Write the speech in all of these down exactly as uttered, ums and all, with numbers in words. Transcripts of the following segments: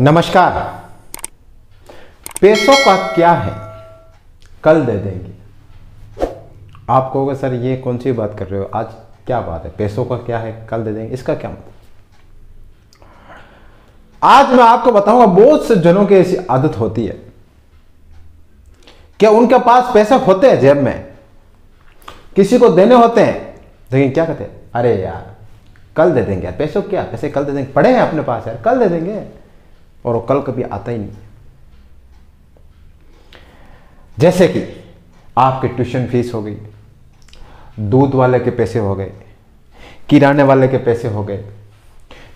नमस्कार। पैसों का क्या है, कल दे देंगे। आप कहोगे सर ये कौन सी बात कर रहे हो, आज क्या बात है, पैसों का क्या है कल दे देंगे, इसका क्या मतलब। आज मैं आपको बताऊंगा, बहुत से जनों की ऐसी आदत होती है क्या उनके पास पैसे होते हैं, जेब में किसी को देने होते हैं, लेकिन क्या कहते हैं, अरे यार कल दे देंगे यार, पैसों क्या पैसे कल दे देंगे, पड़े हैं अपने पास यार कल दे देंगे, और वो कल कभी आता ही नहीं। जैसे कि आपके ट्यूशन फीस हो गई, दूध वाले के पैसे हो गए, किराने वाले के पैसे हो गए,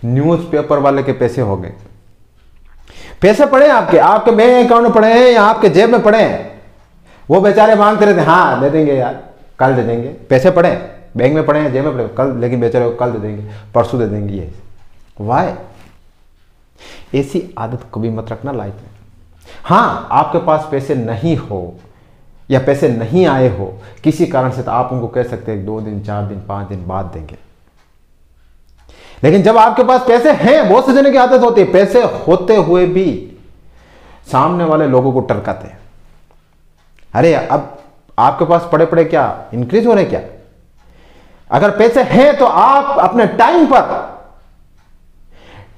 न्यूज़पेपर वाले के पैसे हो गए, पैसे पड़े हैं आपके आपके बैंक अकाउंट में पड़े हैं या आपके जेब में पड़े हैं। वो बेचारे मांगते रहते हैं, हाँ दे देंगे यार कल दे देंगे, पैसे पड़े बैंक में पड़े हैं जेब में पड़े कल, लेकिन बेचारे को कल दे देंगे परसों दे देंगे। ये वाय ऐसी आदत कभी मत रखना लाइफ में। हाँ आपके पास पैसे नहीं हो या पैसे नहीं आए हो किसी कारण से, तो आप उनको कह सकते हैं दो दिन चार दिन पांच दिन बाद देंगे, लेकिन जब आपके पास पैसे हैं, बहुत से जने की आदत होती है पैसे होते हुए भी सामने वाले लोगों को टरकाते हैं। अरे अब आपके पास पड़े पड़े क्या इंक्रीज हो रहे क्या, अगर पैसे हैं तो आप अपने टाइम पर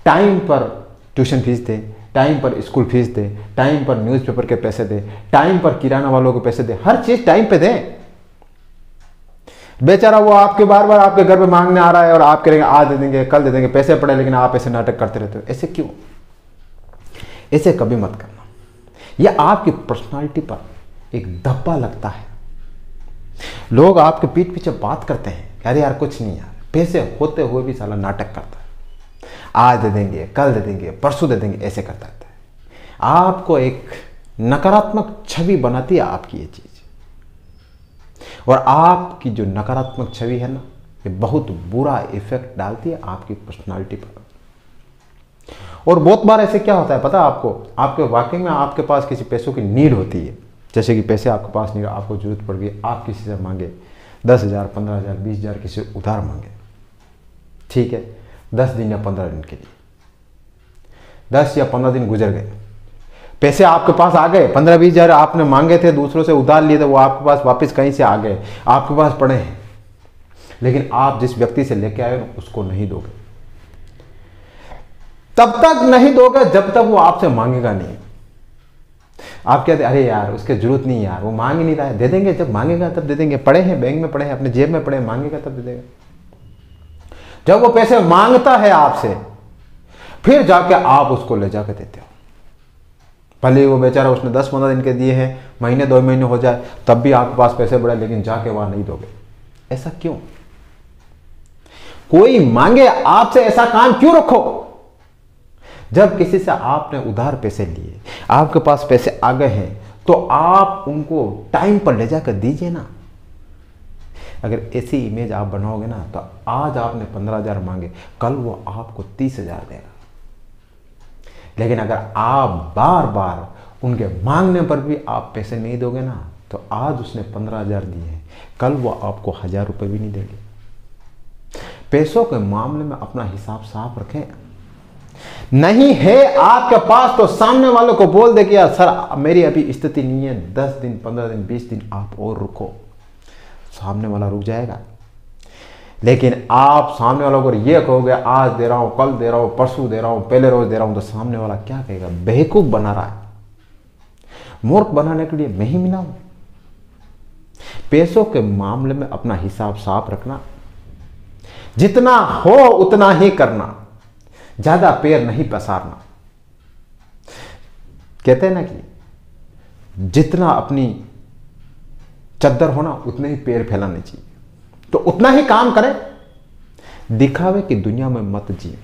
टाइम पर ट्यूशन फीस दे, टाइम पर स्कूल फीस दे, टाइम पर न्यूज़पेपर के पैसे दे, टाइम पर किराना वालों के पैसे दे, हर चीज टाइम पे दे। बेचारा वो आपके बार बार आपके घर पे मांगने आ रहा है और आप कह रहे हैं आज दे देंगे कल दे देंगे, पैसे पड़े लेकिन आप ऐसे नाटक करते रहते हो, ऐसे क्यों? ऐसे कभी मत करना, यह आपकी पर्सनालिटी पर एक धब्बा लगता है। लोग आपके पीठ पीछे बात करते हैं, अरे यार कुछ नहीं यार, पैसे होते हुए भी साला नाटक करता है, आज दे देंगे कल दे देंगे परसों दे देंगे, ऐसे करता रहता है। आपको एक नकारात्मक छवि बनाती है आपकी ये चीज, और आपकी जो नकारात्मक छवि है ना, ये बहुत बुरा इफेक्ट डालती है आपकी पर्सनालिटी पर। और बहुत बार ऐसे क्या होता है पता है आपको, आपके वाकई में आपके पास किसी पैसों की नीड होती है, जैसे कि पैसे आपके पास नहीं, आपको जरूरत पड़ गई, आप किसी से मांगे दस हज़ार पंद्रह हज़ार बीस हज़ार किसी से उधार मांगे, ठीक है दस दिन या पंद्रह दिन के लिए, दस या पंद्रह दिन गुजर गए, पैसे आपके पास आ गए, पंद्रह बीस हज़ार आपने मांगे थे दूसरों से उधार लिए थे, वो आपके पास वापस कहीं से आ गए, आपके पास पड़े हैं, लेकिन आप जिस व्यक्ति से लेके आए उसको नहीं दोगे, तब तक नहीं दोगे जब तक वो आपसे मांगेगा नहीं। आप कहते अरे यार उसके जरूरत नहीं यार, वो मांग ही नहीं रहा है, दे देंगे जब मांगेगा तब दे देंगे, पड़े हैं बैंक में पड़े हैं अपने जेब में पड़े हैं, मांगेगा तब दे देगा। जब वो पैसे मांगता है आपसे, फिर जाके आप उसको ले जाके देते हो, भले वो बेचारा उसने दस पंद्रह दिन के दिए हैं, महीने दो महीने हो जाए तब भी आपके पास पैसे बढ़े, लेकिन जाके वहां नहीं दोगे, ऐसा क्यों? कोई मांगे आपसे ऐसा काम क्यों रखो? जब किसी से आपने उधार पैसे लिए, आपके पास पैसे आ गए हैं, तो आप उनको टाइम पर ले जाकर दीजिए ना। अगर ऐसी इमेज आप बनाओगे ना, तो आज आपने पंद्रह हजार मांगे, कल वो आपको तीस हजार देगा, लेकिन अगर आप बार बार उनके मांगने पर भी आप पैसे नहीं दोगे ना, तो आज उसने पंद्रह हजार दिए हैं, कल वो आपको हजार रुपये भी नहीं देंगे। पैसों के मामले में अपना हिसाब साफ रखें। नहीं है आपके पास तो सामने वालों को बोल दे कि यार सर मेरी अभी स्थिति नहीं है, दस दिन पंद्रह दिन बीस दिन आप और रुको, सामने वाला रुक जाएगा। लेकिन आप सामने वालों को ये कहोगे आज दे रहा हूं कल दे रहा हूं परसों दे रहा हूं पहले रोज दे रहा हूं, तो सामने वाला क्या कहेगा, बेवकूफ बना रहा है, मूर्ख बनाने के लिए मैं ही मिला हूं। पैसों के मामले में अपना हिसाब साफ रखना, जितना हो उतना ही करना, ज्यादा पैर नहीं पसारना। कहते हैं ना कि जितना अपनी चद्दर होना उतने ही पैर फैलाने चाहिए, तो उतना ही काम करें, दिखावे की दुनिया में मत जिए।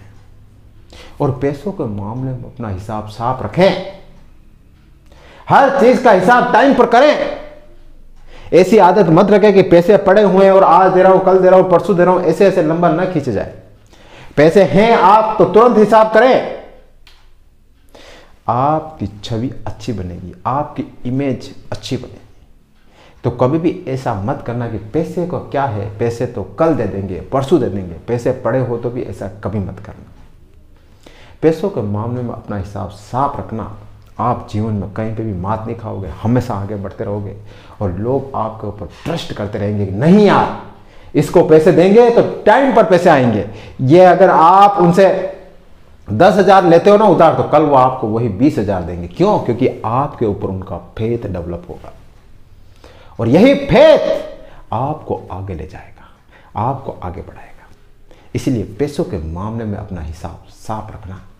और पैसों के मामले में अपना हिसाब साफ रखें, हर चीज का हिसाब टाइम पर करें। ऐसी आदत मत रखें कि पैसे पड़े हुए हैं और आज दे रहा हूं कल दे रहा हूं परसों दे रहा हूं, ऐसे ऐसे लंबा ना खींचे जाए। पैसे हैं आप तो तुरंत हिसाब करें, आपकी छवि अच्छी बनेगी, आपकी इमेज अच्छी बनेगी। तो कभी भी ऐसा मत करना कि पैसे को क्या है, पैसे तो कल दे देंगे परसों दे देंगे, पैसे पड़े हो तो भी ऐसा कभी मत करना। पैसों के मामले में अपना हिसाब साफ रखना। आप जीवन में कहीं पे भी मात नहीं खाओगे, हमेशा आगे बढ़ते रहोगे और लोग आपके ऊपर ट्रस्ट करते रहेंगे कि नहीं यार इसको पैसे देंगे तो टाइम पर पैसे आएंगे। ये अगर आप उनसे दस हजार लेते हो ना उधार तो कल वो आपको वही बीस हजार देंगे। क्यों? क्योंकि आपके ऊपर उनका फेथ डेवलप होगा और यही फेथ आपको आगे ले जाएगा, आपको आगे बढ़ाएगा। इसलिए पैसों के मामले में अपना हिसाब साफ रखना।